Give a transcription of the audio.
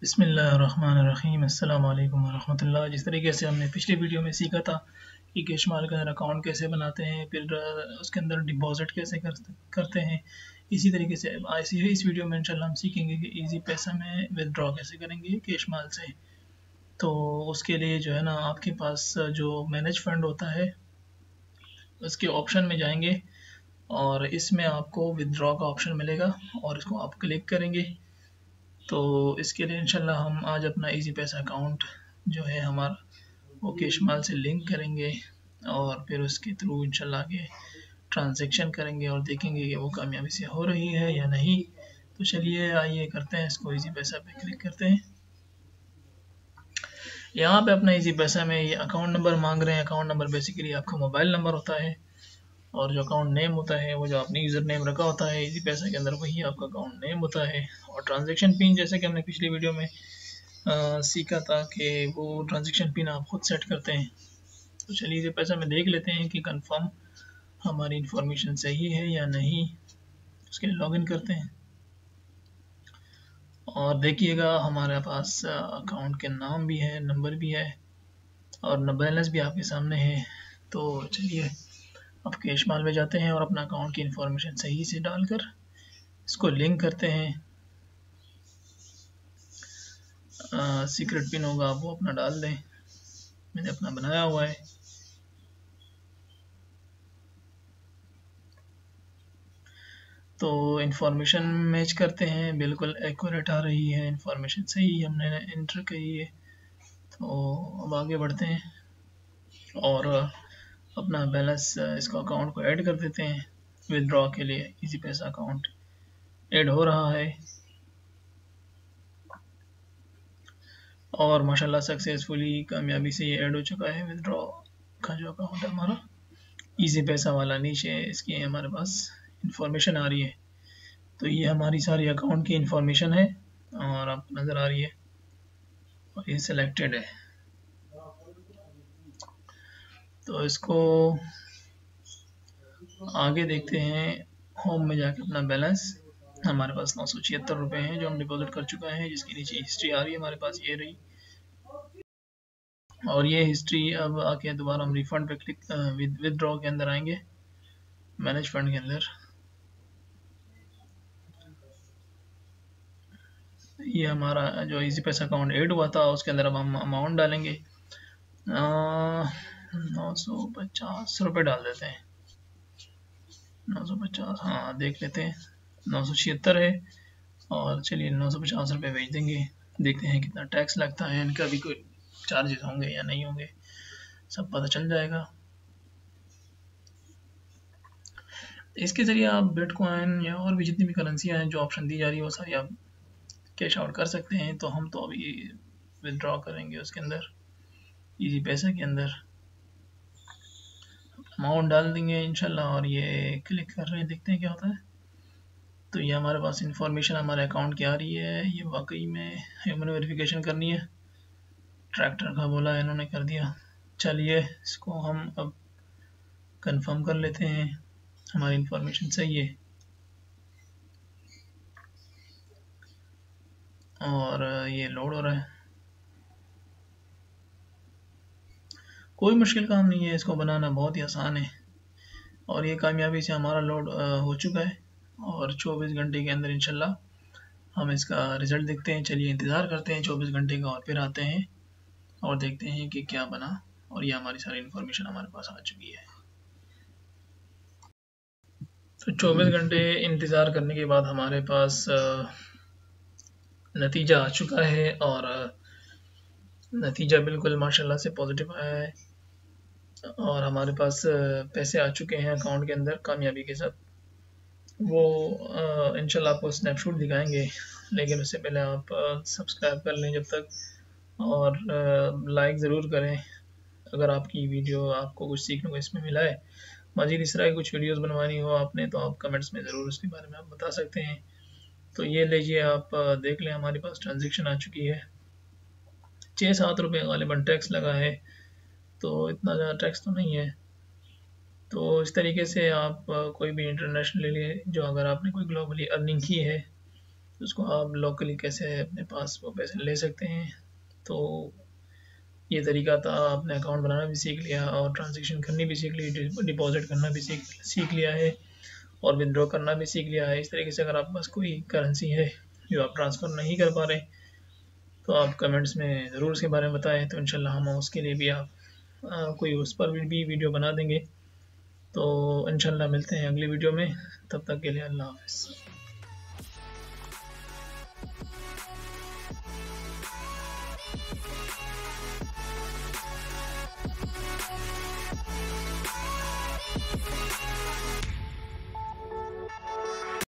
बिस्मिल्लाहिर्रहमानिर्रहीम, अस्सलाम वालेकुम वरहमतुल्लाह। जिस तरीके से हमने पिछले वीडियो में सीखा था कि कैशमाल के अंदर अकाउंट कैसे बनाते हैं, फिर उसके अंदर डिपॉजिट कैसे करते हैं, इसी तरीके से इस वीडियो में इंशाल्लाह हम सीखेंगे कि इजी पैसा में विदड्रॉ कैसे करेंगे कैशमाल से। तो उसके लिए जो है ना, आपके पास जो मैनेज फंड होता है उसके ऑप्शन में जाएंगे और इसमें आपको विदड्रॉ का ऑप्शन मिलेगा और इसको आप क्लिक करेंगे। तो इसके लिए इंशाल्लाह हम आज अपना इजी पैसा अकाउंट जो है हमारा वो कैशमाल से लिंक करेंगे और फिर उसके थ्रू इंशाल्लाह के ट्रांजैक्शन करेंगे और देखेंगे कि वो कामयाबी से हो रही है या नहीं। तो चलिए आइए करते हैं इसको, इजी पैसा पे क्लिक करते हैं। यहाँ पे अपना इजी पैसा में ये अकाउंट नंबर मांग रहे हैं। अकाउंट नंबर बेसिकली आपका मोबाइल नंबर होता है और जो अकाउंट नेम होता है वो जो आपने यूज़र नेम रखा होता है इजी पैसा के अंदर वही आपका अकाउंट नेम होता है। और ट्रांजैक्शन पिन जैसे कि हमने पिछले वीडियो में सीखा था कि वो ट्रांजैक्शन पिन आप खुद सेट करते हैं। तो चलिए इजी पैसा में देख लेते हैं कि कंफर्म हमारी इंफॉर्मेशन सही है या नहीं। उसके लिए लॉगिन करते हैं और देखिएगा हमारे पास अकाउंट के नाम भी है, नंबर भी है और बैलेंस भी आपके सामने है। तो चलिए अब कैशमाल में जाते हैं और अपना अकाउंट की इंफॉर्मेशन सही से डालकर इसको लिंक करते हैं। सीक्रेट पिन होगा, आप वो अपना डाल दें, मैंने अपना बनाया हुआ है। तो इंफॉर्मेशन मैच करते हैं, बिल्कुल एक्यूरेट आ रही है, इंफॉर्मेशन सही हमने एंटर की है। तो अब आगे बढ़ते हैं और अपना बैलेंस इसका अकाउंट को ऐड कर देते हैं। विदड्रॉ के लिए इजी पैसा अकाउंट ऐड हो रहा है और माशाल्लाह सक्सेसफुली कामयाबी से ये ऐड हो चुका है। विदड्रॉ का जो अकाउंट है हमारा इजी पैसा वाला, नीचे इसकी हमारे पास इंफॉर्मेशन आ रही है। तो ये हमारी सारी अकाउंट की इंफॉर्मेशन है और आपको नज़र आ रही है और ये सिलेक्टेड है। तो इसको आगे देखते हैं, होम में जाके अपना बैलेंस, हमारे पास 976 रुपये हैं जो हम डिपॉजिट कर चुका है, जिसके नीचे हिस्ट्री आ रही है हमारे पास, ये रही। और ये हिस्ट्री अब आके दोबारा हम रिफंड पे क्लिक विदड्रॉ के अंदर आएंगे, मैनेज फंड के अंदर। ये हमारा जो इजी पैसा अकाउंट ऐड हुआ था उसके अंदर अब हम अमाउंट डालेंगे, 950 रुपये डाल देते हैं, 950। हाँ देख लेते हैं, 976 है और चलिए 950 रुपये भेज देंगे। देखते हैं कितना टैक्स लगता है, इनका भी कोई चार्जेस होंगे या नहीं होंगे, सब पता चल जाएगा। इसके ज़रिए आप बिटकॉइन या और भी जितनी भी करेंसियाँ हैं जो ऑप्शन दी जा रही है वो सारी आप कैश आउट कर सकते हैं। तो हम तो अभी विदड्रॉ करेंगे उसके अंदर, इजी पैसा के अंदर अमाउंट डाल देंगे इंशाल्लाह और ये क्लिक कर रहे हैं, देखते हैं क्या होता है। तो ये हमारे पास इंफॉर्मेशन हमारे अकाउंट की आ रही है। ये वाकई में ह्यूमन वेरिफिकेशन करनी है, ट्रैक्टर का बोला इन्होंने कर दिया। चलिए इसको हम अब कंफर्म कर लेते हैं, हमारी इंफॉर्मेशन सही है और ये लोड हो रहा है। कोई मुश्किल काम नहीं है, इसको बनाना बहुत ही आसान है और ये कामयाबी से हमारा लोड हो चुका है और 24 घंटे के अंदर इंशाल्लाह हम इसका रिज़ल्ट देखते हैं। चलिए इंतज़ार करते हैं 24 घंटे का और फिर आते हैं और देखते हैं कि क्या बना। और ये हमारी सारी इन्फॉर्मेशन हमारे पास आ चुकी है। तो 24 घंटे इंतज़ार करने के बाद हमारे पास नतीजा आ चुका है और नतीजा बिल्कुल माशाल्लाह से पॉजिटिव आया है और हमारे पास पैसे आ चुके हैं अकाउंट के अंदर कामयाबी के साथ। वो इंशाल्लाह आपको स्नैपशॉट दिखाएंगे, लेकिन उससे पहले आप सब्सक्राइब कर लें जब तक और लाइक ज़रूर करें अगर आपकी वीडियो आपको कुछ सीखने को इसमें मिला है। मज़ीद इस तरह की कुछ वीडियोस बनवानी हो आपने तो आप कमेंट्स में ज़रूर उसके बारे में आप बता सकते हैं। तो ये लीजिए आप देख लें, हमारे पास ट्रांजेक्शन आ चुकी है, 6-7 रुपये गालिबा टैक्स लगा है तो इतना ज़्यादा टैक्स तो नहीं है। तो इस तरीके से आप कोई भी इंटरनेशनली जो अगर आपने कोई ग्लोबली अर्निंग की है तो उसको आप लोकली कैसे अपने पास वो पैसे ले सकते हैं। तो ये तरीका था, आपने अकाउंट बनाना भी सीख लिया और ट्रांजेक्शन करनी भी सीख ली, डिपॉजिट करना भी सीख लिया है और विदड्रॉ करना भी सीख लिया है। इस तरीके से अगर आपके पास कोई करेंसी है जो आप ट्रांसफ़र नहीं कर पा रहे तो आप कमेंट्स में ज़रूर उसके बारे में बताएं। तो इंशाल्लाह हम उसके लिए भी आप कोई उस पर भी वीडियो बना देंगे। तो इंशाल्लाह मिलते हैं अगली वीडियो में, तब तक के लिए अल्लाह हाफ़िज़।